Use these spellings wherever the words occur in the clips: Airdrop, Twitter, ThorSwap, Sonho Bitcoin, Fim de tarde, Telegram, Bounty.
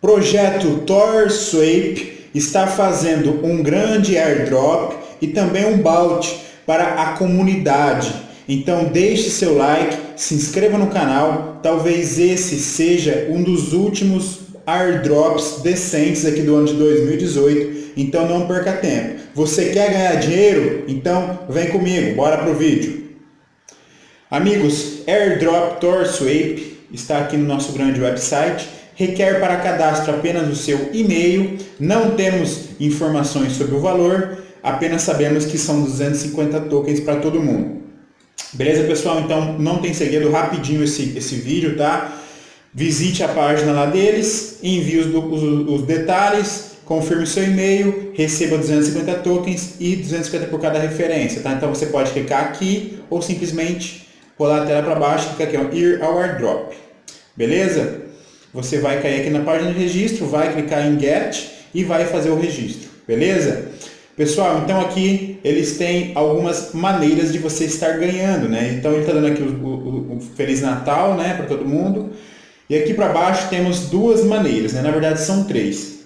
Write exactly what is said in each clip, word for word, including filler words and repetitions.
Projeto ThorSwap está fazendo um grande airdrop e também um bounty para a comunidade. Então deixe seu like, se inscreva no canal, talvez esse seja um dos últimos airdrops decentes aqui do ano de dois mil e dezoito, então não perca tempo. Você quer ganhar dinheiro? Então vem comigo, bora pro vídeo. Amigos, airdrop ThorSwap está aqui no nosso grande website, requer para cadastro apenas o seu e-mail, não temos informações sobre o valor, apenas sabemos que são duzentos e cinquenta tokens para todo mundo. Beleza, pessoal? Então não tem segredo, rapidinho esse, esse vídeo, tá? Visite a página lá deles, envie os, os, os detalhes, confirme seu e-mail, receba duzentos e cinquenta tokens e duzentos e cinquenta por cada referência, tá? Então você pode clicar aqui ou simplesmente rolar a tela para baixo, clica aqui, ó, ir ao airdrop. Beleza? Você vai cair aqui na página de registro, vai clicar em Get e vai fazer o registro. Beleza? Pessoal, então aqui eles têm algumas maneiras de você estar ganhando, né? Então ele está dando aqui o, o, o Feliz Natal, né, para todo mundo. E aqui para baixo temos duas maneiras, né? Na verdade são três.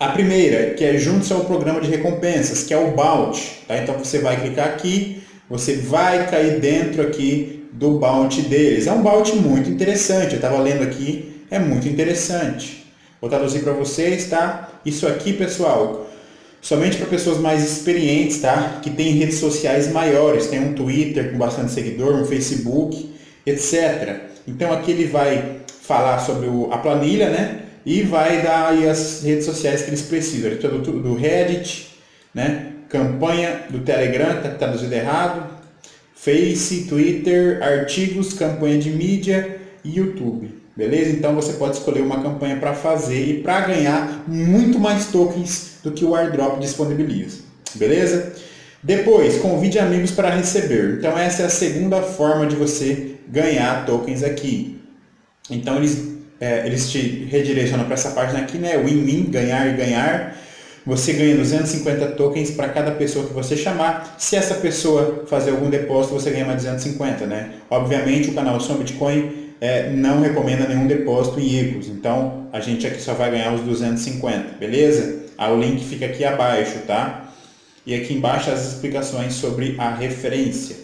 A primeira, que é junto ao programa de recompensas, que é o bounty, tá? Então você vai clicar aqui, você vai cair dentro aqui do bounty deles. É um bounty muito interessante, eu estava lendo aqui, é muito interessante. Vou traduzir para vocês, tá? Isso aqui, pessoal, somente para pessoas mais experientes, tá? Que tem redes sociais maiores, tem um Twitter com bastante seguidor, um Facebook, etcétera. Então aqui ele vai falar sobre o, a planilha, né? E vai dar aí as redes sociais que eles precisam. Ele do, do Reddit, né? Campanha do Telegram, tá traduzido errado. Face, Twitter, artigos, campanha de mídia e YouTube. Beleza? Então você pode escolher uma campanha para fazer e para ganhar muito mais tokens do que o airdrop disponibiliza. Beleza? Depois, convide amigos para receber. Então essa é a segunda forma de você ganhar tokens aqui. Então eles, é, eles te redirecionam para essa página aqui, né? Win-win, ganhar e ganhar. Você ganha duzentos e cinquenta tokens para cada pessoa que você chamar. Se essa pessoa fazer algum depósito, você ganha mais duzentos e cinquenta, né? Obviamente o canal Sonho Bitcoin é, não recomenda nenhum depósito em E G Os. Então a gente aqui só vai ganhar os duzentos e cinquenta, beleza? Ah, o link fica aqui abaixo, tá? E aqui embaixo as explicações sobre a referência.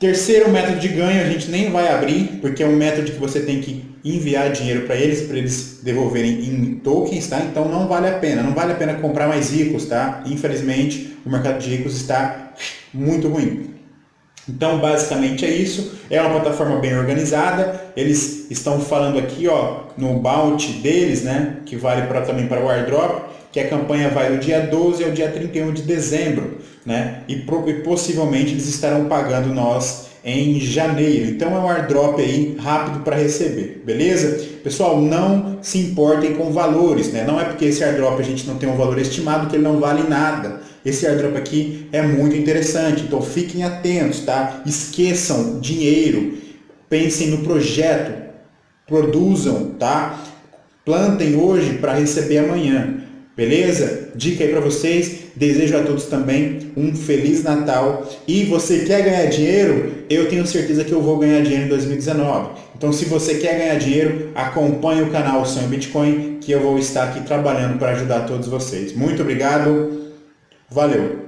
Terceiro método de ganho a gente nem vai abrir, porque é um método que você tem que enviar dinheiro para eles, para eles devolverem em tokens, tá? Então não vale a pena, não vale a pena comprar mais E G Os, tá? Infelizmente o mercado de E G Os está muito ruim. Então basicamente é isso, é uma plataforma bem organizada, eles estão falando aqui, ó, no bounty deles, né, que vale pra, também para o airdrop, que a campanha vai do dia doze ao dia trinta e um de dezembro, né, e, pro, e possivelmente eles estarão pagando nós em janeiro. Então é um airdrop aí rápido para receber, beleza? Pessoal, não se importem com valores, né, não é porque esse airdrop a gente não tem um valor estimado que ele não vale nada. Esse airdrop aqui é muito interessante, então fiquem atentos, tá? Esqueçam dinheiro, pensem no projeto, produzam, tá? Plantem hoje para receber amanhã, beleza? Dica aí para vocês, desejo a todos também um Feliz Natal. E você quer ganhar dinheiro? Eu tenho certeza que eu vou ganhar dinheiro em dois mil e dezenove. Então se você quer ganhar dinheiro, acompanhe o canal Sonho Bitcoin, que eu vou estar aqui trabalhando para ajudar todos vocês. Muito obrigado! Valeu!